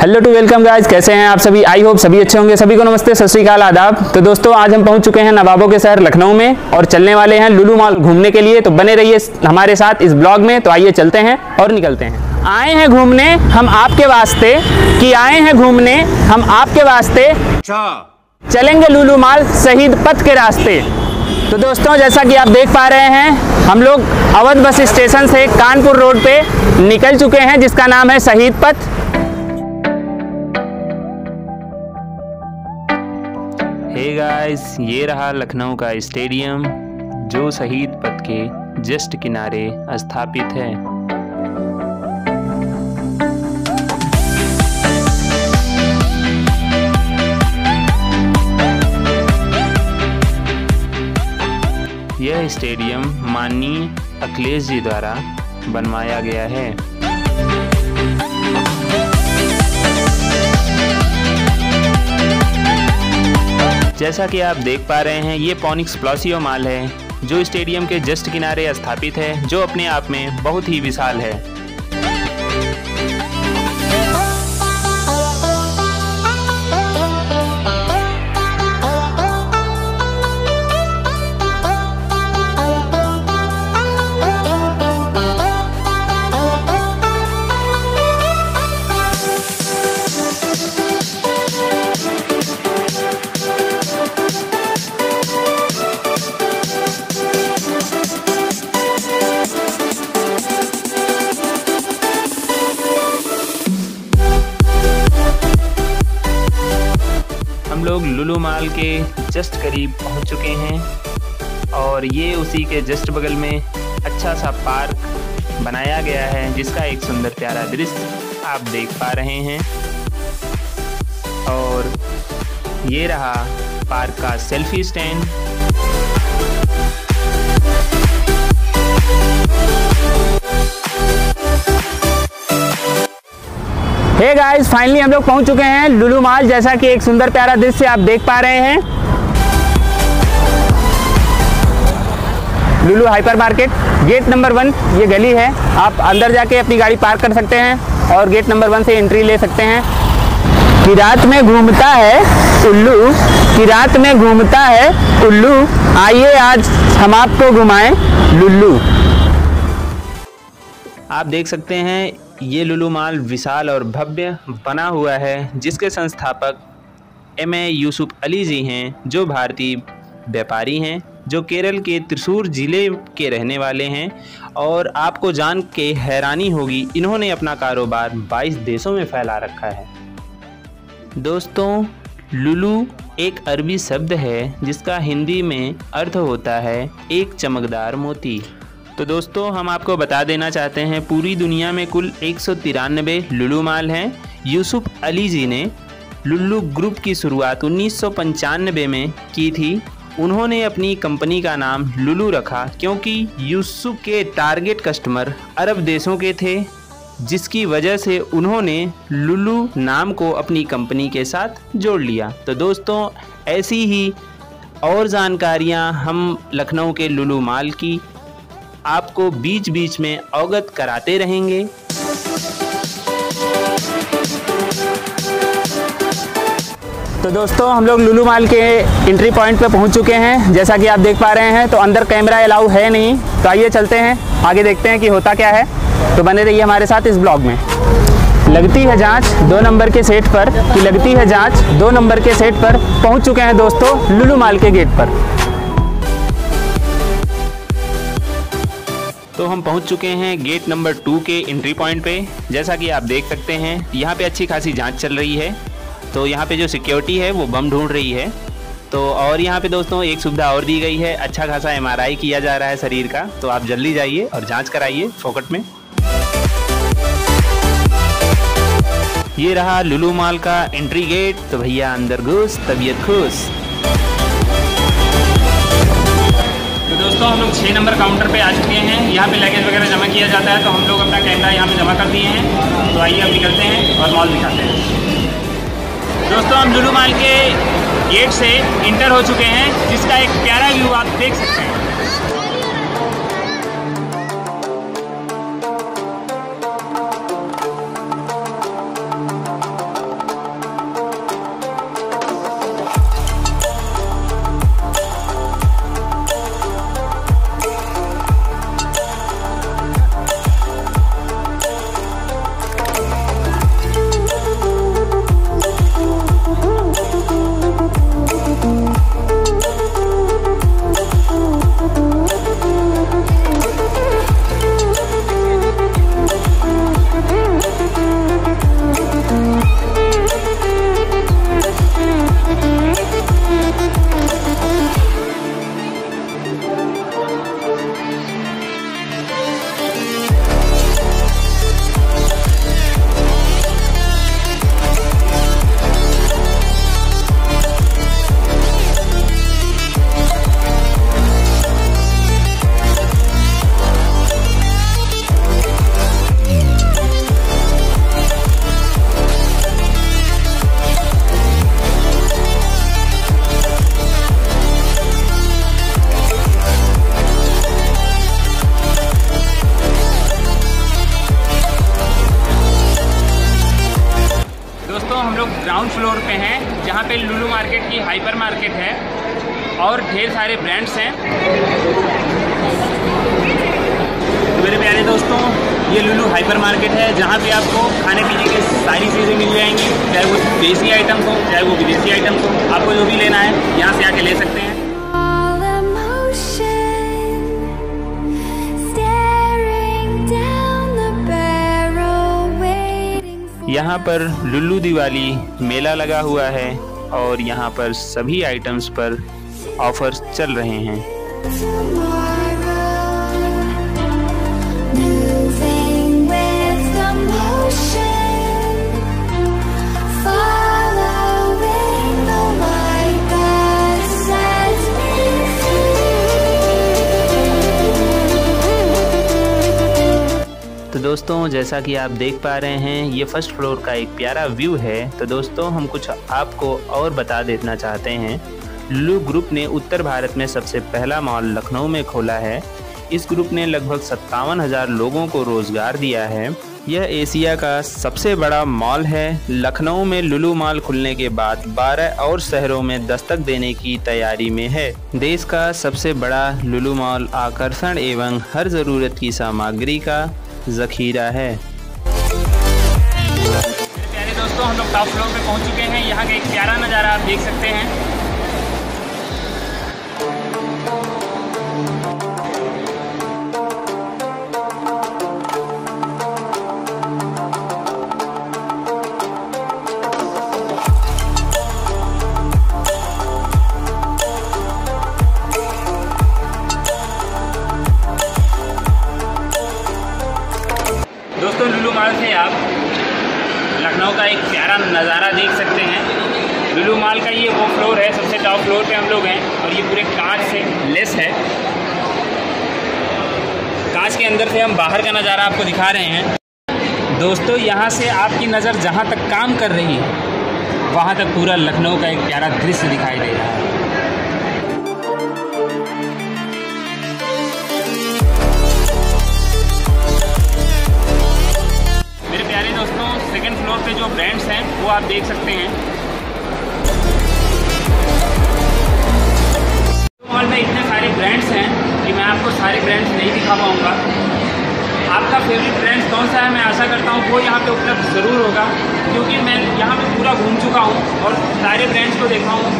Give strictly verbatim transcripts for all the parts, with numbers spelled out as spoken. Hello to welcome guys, कैसे हैं आप सभी? आई होप सभी अच्छे होंगे। सभी को नमस्ते, सत श्री अकाल, आदाब। तो दोस्तों आज हम पहुंच चुके हैं नवाबों के शहर लखनऊ में और चलने वाले हैं लुलू मॉल घूमने के लिए। तो बने रहिए हमारे साथ इस ब्लॉग में। तो आइए चलते हैं और निकलते हैं। आए हैं घूमने हम आपके वास्ते, कि आए हैं घूमने हम आपके वास्ते, चलेंगे लुलू मॉल शहीद पथ के रास्ते। तो दोस्तों जैसा कि आप देख पा रहे हैं, हम लोग अवध बस स्टेशन से कानपुर रोड पे निकल चुके हैं, जिसका नाम है शहीद पथ। हे गाइस, ये रहा लखनऊ का स्टेडियम जो शहीद पथ के जस्ट किनारे स्थापित है। यह स्टेडियम माननीय अखिलेश जी द्वारा बनवाया गया है। जैसा कि आप देख पा रहे हैं, ये फोनिक्स पलासियो मॉल है जो स्टेडियम के जस्ट किनारे स्थापित है, जो अपने आप में बहुत ही विशाल है। हम लोग लुलू मॉल के जस्ट करीब पहुंच चुके हैं और ये उसी के जस्ट बगल में अच्छा सा पार्क बनाया गया है, जिसका एक सुंदर प्यारा दृश्य आप देख पा रहे हैं। और ये रहा पार्क का selfie stand. Hey guys, finally हम लोग पहुंच चुके हैं लुलू मॉल, जैसा कि एक सुंदर प्यारा दृश्य आप देख पा रहे हैं। Lulu hypermarket gate number one, ये गली है। आप अंदर जाके अपनी गाड़ी पार्क कर सकते हैं और गेट नंबर वन से एंट्री ले सकते हैं। कि रात में घूमता है उल्लू, कि रात में घूमता है उल्लू, आइए आज हम आपको घुमाएं लुल्लू। आप देख सकते हैं ये लुलू मॉल विशाल और भव्य बना हुआ है, जिसके संस्थापक एम ए यूसुफ अली जी हैं, जो भारतीय व्यापारी हैं, जो केरल के त्रिशूर ज़िले के रहने वाले हैं। और आपको जान के हैरानी होगी, इन्होंने अपना कारोबार बाईस देशों में फैला रखा है। दोस्तों लुलू एक अरबी शब्द है, जिसका हिंदी में अर्थ होता है एक चमकदार मोती। तो दोस्तों हम आपको बता देना चाहते हैं, पूरी दुनिया में कुल एक सौ तिरानवे लुलू मॉल हैं। यूसुफ अली जी ने लुल्लू ग्रुप की शुरुआत उन्नीस सौ पंचानवे में की थी। उन्होंने अपनी कंपनी का नाम लुलू रखा क्योंकि यूसुफ के टारगेट कस्टमर अरब देशों के थे, जिसकी वजह से उन्होंने लुलू नाम को अपनी कंपनी के साथ जोड़ लिया। तो दोस्तों ऐसी ही और जानकारियाँ हम लखनऊ के लुलू मॉल की आपको बीच बीच में अवगत कराते रहेंगे। तो दोस्तों हम लोग लुलू मॉल के एंट्री पॉइंट पे पहुंच चुके हैं, जैसा कि आप देख पा रहे हैं। तो अंदर कैमरा अलाउ है नहीं, तो आइए चलते हैं आगे, देखते हैं कि होता क्या है। तो बने रहिए हमारे साथ इस ब्लॉग में। लगती है जांच दो नंबर के सेट पर, कि लगती है जांच दो नंबर के सेट पर। पहुँच चुके हैं दोस्तों लुलू मॉल के गेट पर। तो हम पहुंच चुके हैं गेट नंबर टू के एंट्री पॉइंट पे। जैसा कि आप देख सकते हैं, यहाँ पे अच्छी खासी जांच चल रही है। तो यहाँ पे जो सिक्योरिटी है वो बम ढूंढ रही है। तो और यहाँ पे दोस्तों एक सुविधा और दी गई है, अच्छा खासा एम आर आई किया जा रहा है शरीर का। तो आप जल्दी जाइए और जांच कराइए फोकट में। ये रहा लुलू मॉल का एंट्री गेट। तो भैया अंदर घुस, तबीयत खुश। दोस्तों हम लोग छः नंबर काउंटर पे आ चुके हैं। यहाँ पे लगेज वगैरह जमा किया जाता है, तो हम लोग अपना कैमरा यहाँ पे जमा कर दिए हैं। तो आइए अब निकलते हैं और मॉल दिखाते हैं। दोस्तों हम लुलू मॉल के गेट से इंटर हो चुके हैं, जिसका एक प्यारा व्यू आप देख सकते हैं। दोस्तों हम लोग ग्राउंड फ्लोर पे हैं जहाँ पे लुलू मार्केट की हाइपर मार्केट है और ढेर सारे ब्रांड्स हैं। तो मेरे प्यारे दोस्तों ये लुलू हाइपर मार्केट है जहाँ पे आपको खाने पीने की सारी चीज़ें मिल जाएंगी, चाहे वो देसी आइटम्स हो चाहे वो विदेशी आइटम्स हो, आपको जो भी लेना है यहाँ से आके ले सकते हैं। यहाँ पर लुल्लू दिवाली मेला लगा हुआ है और यहाँ पर सभी आइटम्स पर ऑफर्स चल रहे हैं। तो दोस्तों जैसा कि आप देख पा रहे हैं ये फर्स्ट फ्लोर का एक प्यारा व्यू है। तो दोस्तों हम कुछ आपको और बता देना चाहते हैं। लुलू ग्रुप ने उत्तर भारत में सबसे पहला मॉल लखनऊ में खोला है। इस ग्रुप ने लगभग सत्तावन हज़ार लोगों को रोज़गार दिया है। यह एशिया का सबसे बड़ा मॉल है। लखनऊ में लुलू मॉल खुलने के बाद बारह और शहरों में दस्तक देने की तैयारी में है। देश का सबसे बड़ा लुलू मॉल आकर्षण एवं हर ज़रूरत की सामग्री का जखीरा है। प्यारे दोस्तों हम लोग टॉप फ्लोर पे पहुंच चुके हैं। यहाँ का एक प्यारा नज़ारा आप देख सकते हैं। दोस्तों लुलू मॉल से आप लखनऊ का एक प्यारा नज़ारा देख सकते हैं। लुलू मॉल का ये वो फ्लोर है, सबसे टॉप फ्लोर पे हम लोग हैं और ये पूरे कांच से लेस है। कांच के अंदर से हम बाहर का नज़ारा आपको दिखा रहे हैं। दोस्तों यहाँ से आपकी नज़र जहाँ तक काम कर रही है वहाँ तक पूरा लखनऊ का एक प्यारा दृश्य दिखाई दे रहा है। जो ब्रांड्स हैं वो आप देख सकते हैं। मॉल में इतने सारे ब्रांड्स हैं कि मैं आपको सारे ब्रांड्स नहीं दिखा पाऊंगा। आपका फेवरेट ब्रांड कौन सा है मैं आशा करता हूँ वो यहाँ पे उपलब्ध ज़रूर होगा, क्योंकि मैं यहाँ पे पूरा घूम चुका हूँ और सारे ब्रांड्स को देखा हूँ।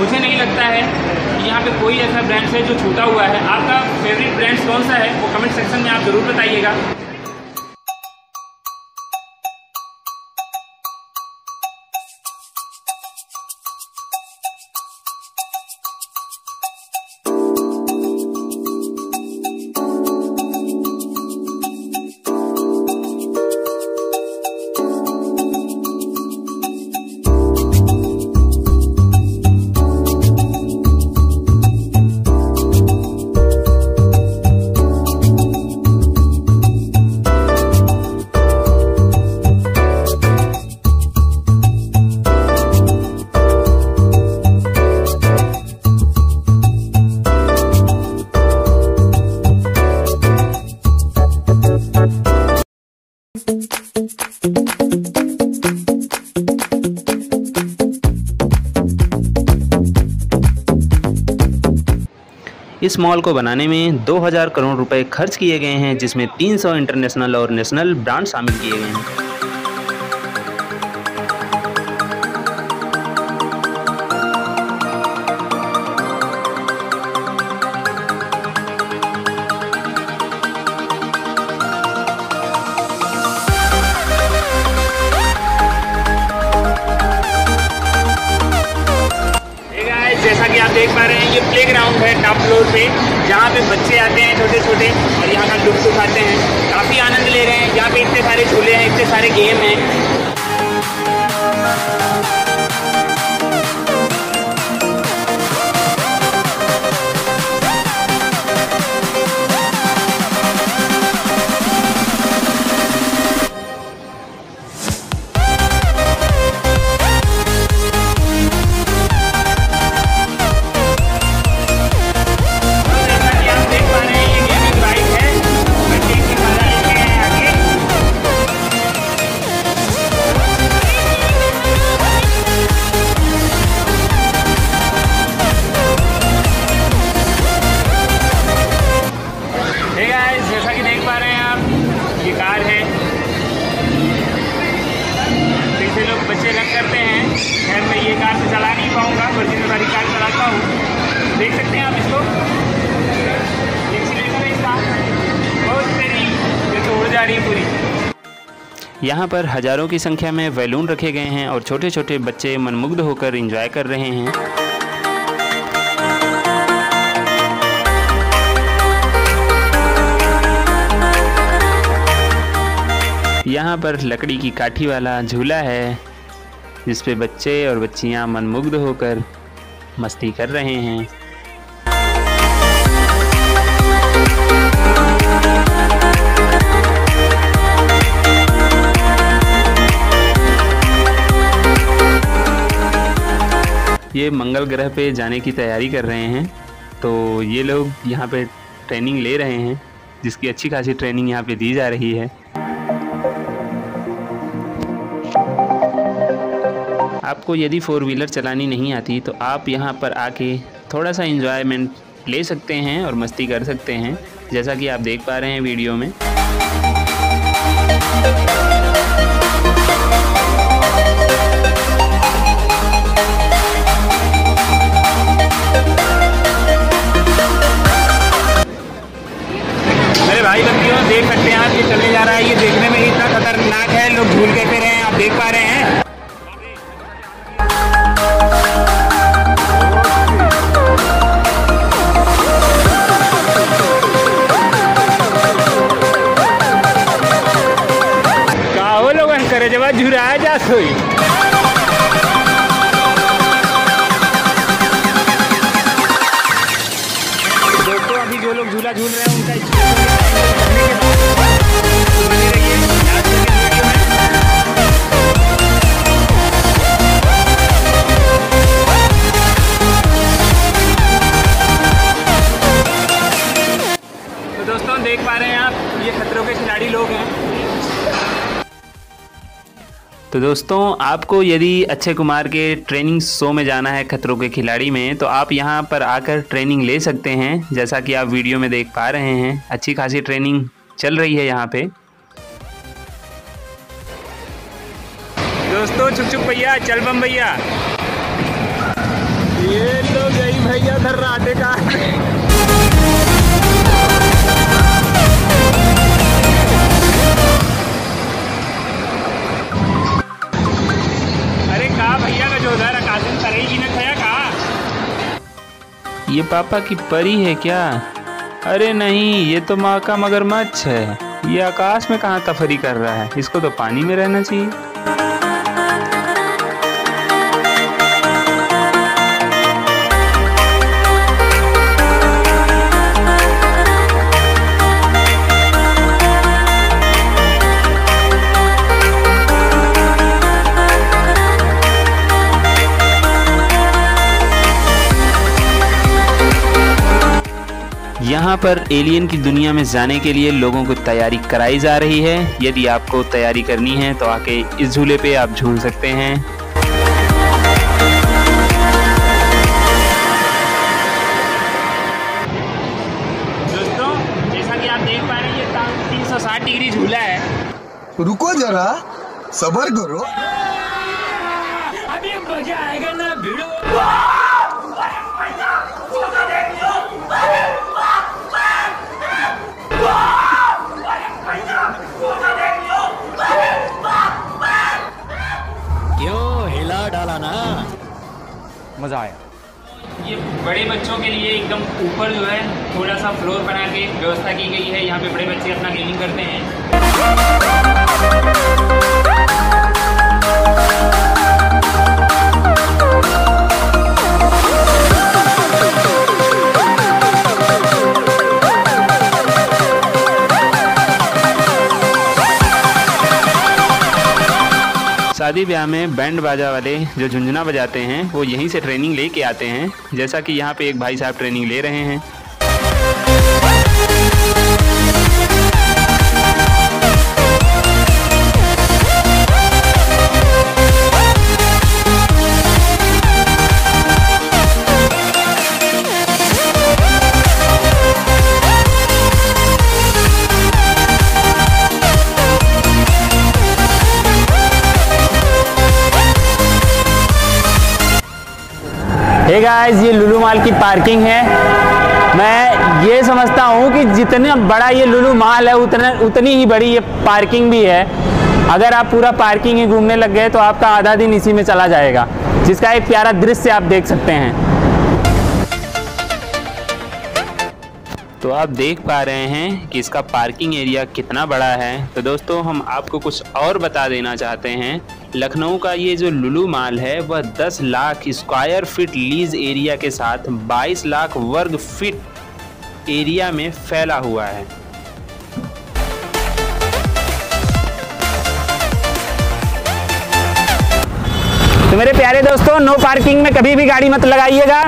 मुझे नहीं लगता है कि यहाँ पे कोई ऐसा ब्रांड्स है जो छूटा हुआ है। आपका फेवरेट ब्रांड्स कौन सा है वो कमेंट सेक्शन में आप ज़रूर बताइएगा। इस मॉल को बनाने में दो हज़ार करोड़ रुपए खर्च किए गए हैं, जिसमें तीन सौ इंटरनेशनल और नेशनल ब्रांड शामिल किए गए हैं। देख पा रहे हैं ये प्ले ग्राउंड है टॉप फ्लोर पे, जहाँ पे बच्चे आते हैं छोटे छोटे और यहाँ का लुत्फ उठाते हैं, काफ़ी आनंद ले रहे हैं। यहाँ पे इतने सारे झूले हैं, इतने सारे गेम हैं। यहाँ पर हज़ारों की संख्या में बैलून रखे गए हैं और छोटे छोटे बच्चे मनमुग्ध होकर एंजॉय कर रहे हैं। यहाँ पर लकड़ी की काठी वाला झूला है जिस पे बच्चे और बच्चियाँ मनमुग्ध होकर मस्ती कर रहे हैं। ये मंगल ग्रह पे जाने की तैयारी कर रहे हैं, तो ये लोग यहाँ पे ट्रेनिंग ले रहे हैं जिसकी अच्छी खासी ट्रेनिंग यहाँ पे दी जा रही है। आपको यदि फोर व्हीलर चलानी नहीं आती तो आप यहाँ पर आके थोड़ा सा एंजॉयमेंट ले सकते हैं और मस्ती कर सकते हैं, जैसा कि आप देख पा रहे हैं वीडियो में। भाई बच्चियों देख सकते हैं आप, ये चले जा रहा है, ये देखने में इतना खतरनाक है, लोग झूल के फिर रहे हैं, आप देख पा रहे हैं। काहो लोगन करे जब झुराया जा सोई। जो लोग झूला झूल रहे हैं उनका तो दोस्तों देख पा रहे हैं आप, ये खतरों के खिलाड़ी लोग हैं। तो दोस्तों आपको यदि अक्षय कुमार के ट्रेनिंग शो में जाना है खतरों के खिलाड़ी में, तो आप यहाँ पर आकर ट्रेनिंग ले सकते हैं, जैसा कि आप वीडियो में देख पा रहे हैं। अच्छी खासी ट्रेनिंग चल रही है यहाँ पे। दोस्तों चुप चुप भैया चल बम भैया, ये तो गई भैया धर्राटे का। ये पापा की परी है क्या? अरे नहीं, ये तो माँ का मगरमच्छ है। ये आकाश में कहाँ तफरी कर रहा है, इसको तो पानी में रहना चाहिए। यहाँ पर एलियन की दुनिया में जाने के लिए लोगों को तैयारी कराई जा रही है। यदि आपको तैयारी करनी है तो आके इस झूले पे आप झूल सकते हैं। दोस्तों जैसा कि आप देख पा रहे हैं ये तीन सौ साठ डिग्री झूला है। रुको जरा सब्र करो, अभी मजा आएगा ना भिड़ो। मज़ा आया। ये बड़े बच्चों के लिए एकदम ऊपर जो है थोड़ा सा फ्लोर बना के व्यवस्था की गई है, यहाँ पे बड़े बच्चे अपना गेमिंग करते हैं। शादी ब्याह में बैंड बाजा वाले जो झुंझुना बजाते हैं वो यहीं से ट्रेनिंग लेके आते हैं, जैसा कि यहाँ पे एक भाई साहब ट्रेनिंग ले रहे हैं। हे गाइस, ये लुलू मॉल की पार्किंग है। मैं ये समझता हूँ कि जितना बड़ा ये लुलू मॉल है उतना उतनी ही बड़ी ये पार्किंग भी है। अगर आप पूरा पार्किंग ही घूमने लग गए तो आपका आधा दिन इसी में चला जाएगा, जिसका एक प्यारा दृश्य आप देख सकते हैं। तो आप देख पा रहे हैं कि इसका पार्किंग एरिया कितना बड़ा है। तो दोस्तों हम आपको कुछ और बता देना चाहते हैं, लखनऊ का ये जो लुलू मॉल है वह दस lakh square feet lease area के साथ बाईस लाख वर्ग फीट एरिया में फैला हुआ है। तो मेरे प्यारे दोस्तों, नो पार्किंग में कभी भी गाड़ी मत लगाइएगा।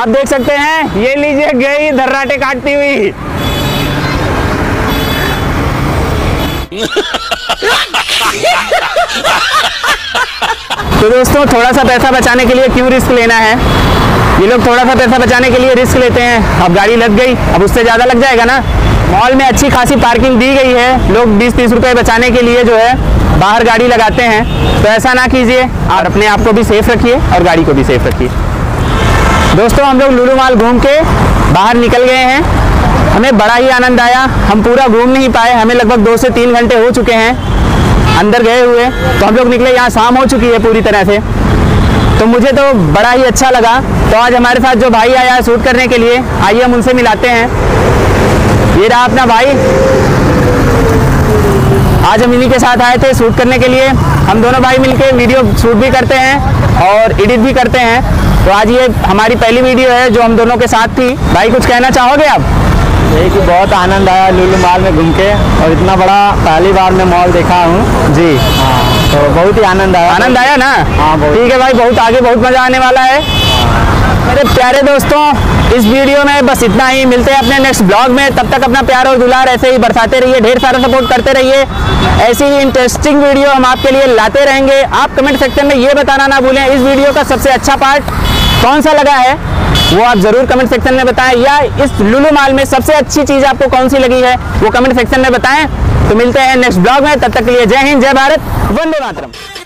आप देख सकते हैं, ये लीजिए गई दर्राटे काटती हुई। तो दोस्तों, थोड़ा सा पैसा बचाने के लिए क्यों रिस्क लेना है। ये लोग थोड़ा सा पैसा बचाने के लिए रिस्क लेते हैं। अब गाड़ी लग गई, अब उससे ज़्यादा लग जाएगा ना। मॉल में अच्छी खासी पार्किंग दी गई है, लोग बीस तीस रुपए बचाने के लिए जो है बाहर गाड़ी लगाते हैं। तो ऐसा ना कीजिए, और अपने आप को भी सेफ रखिए और गाड़ी को भी सेफ रखिए। दोस्तों, हम लोग लुलू मॉल घूम के बाहर निकल गए हैं, हमें बड़ा ही आनंद आया। हम पूरा घूम नहीं पाए, हमें लगभग दो से तीन घंटे हो चुके हैं अंदर गए हुए। तो हम लोग निकले, यहाँ शाम हो चुकी है पूरी तरह से। तो मुझे तो बड़ा ही अच्छा लगा। तो आज हमारे साथ जो भाई आया है शूट करने के लिए, आइए हम उनसे मिलाते हैं। ये रहा अपना भाई, आज हम इन्हीं के साथ आए थे शूट करने के लिए। हम दोनों भाई मिलके वीडियो शूट भी करते हैं और एडिट भी करते हैं। तो आज ये हमारी पहली वीडियो है जो हम दोनों के साथ थी। भाई, कुछ कहना चाहोगे आप? यही कि बहुत आनंद आया लुलू मॉल में घूम के, और इतना बड़ा पहली बार मैं मॉल देखा हूँ जी। हाँ, तो बहुत ही आनंद आया। आनंद आया ना? हाँ, ठीक है भाई, बहुत आगे बहुत मज़ा आने वाला है। मेरे प्यारे दोस्तों, इस वीडियो में बस इतना ही। मिलते हैं अपने नेक्स्ट ब्लॉग में। तब तक अपना प्यार और दुलार ऐसे ही बरसाते रहिए, ढेर सारा सपोर्ट करते रहिए। ऐसी ही इंटरेस्टिंग वीडियो हम आपके लिए लाते रहेंगे। आप कमेंट सेक्शन में ये बताना ना भूलें इस वीडियो का सबसे अच्छा पार्ट कौन सा लगा है, वो आप जरूर कमेंट सेक्शन में बताएं। या इस लुलू मॉल में सबसे अच्छी चीज़ आपको कौन सी लगी है, वो कमेंट सेक्शन में बताएं। तो मिलते हैं नेक्स्ट ब्लॉग में, तब तक के लिए जय हिंद, जय भारत, वंदे मातरम।